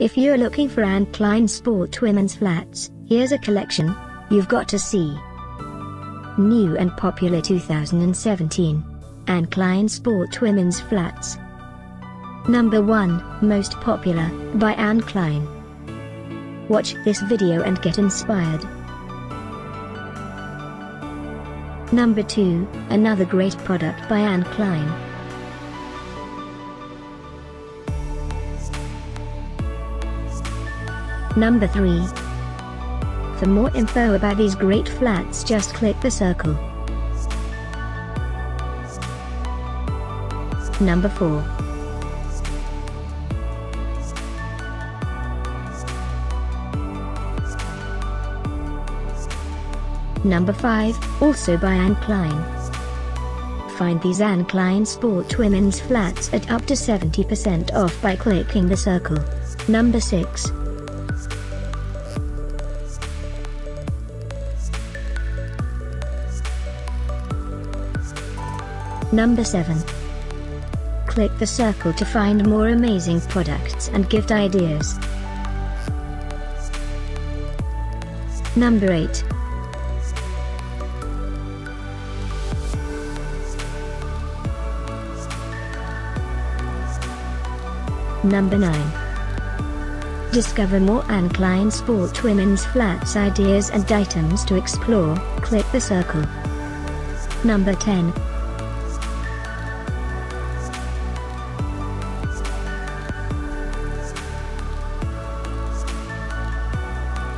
If you're looking for Anne Klein sport women's flats, here's a collection you've got to see. New and popular 2017. Anne Klein sport women's flats. Number 1, most popular, by Anne Klein. Watch this video and get inspired. Number 2, another great product by Anne Klein. Number 3. For more info about these great flats, just click the circle. Number 4. Number 5, also by Anne Klein. Find these Anne Klein sport women's flats at up to 70% off by clicking the circle. Number 6. Number 7. Click the circle to find more amazing products and gift ideas. Number 8. Number 9. Discover more Anne Klein sport women's flats ideas and items to explore, click the circle. Number 10.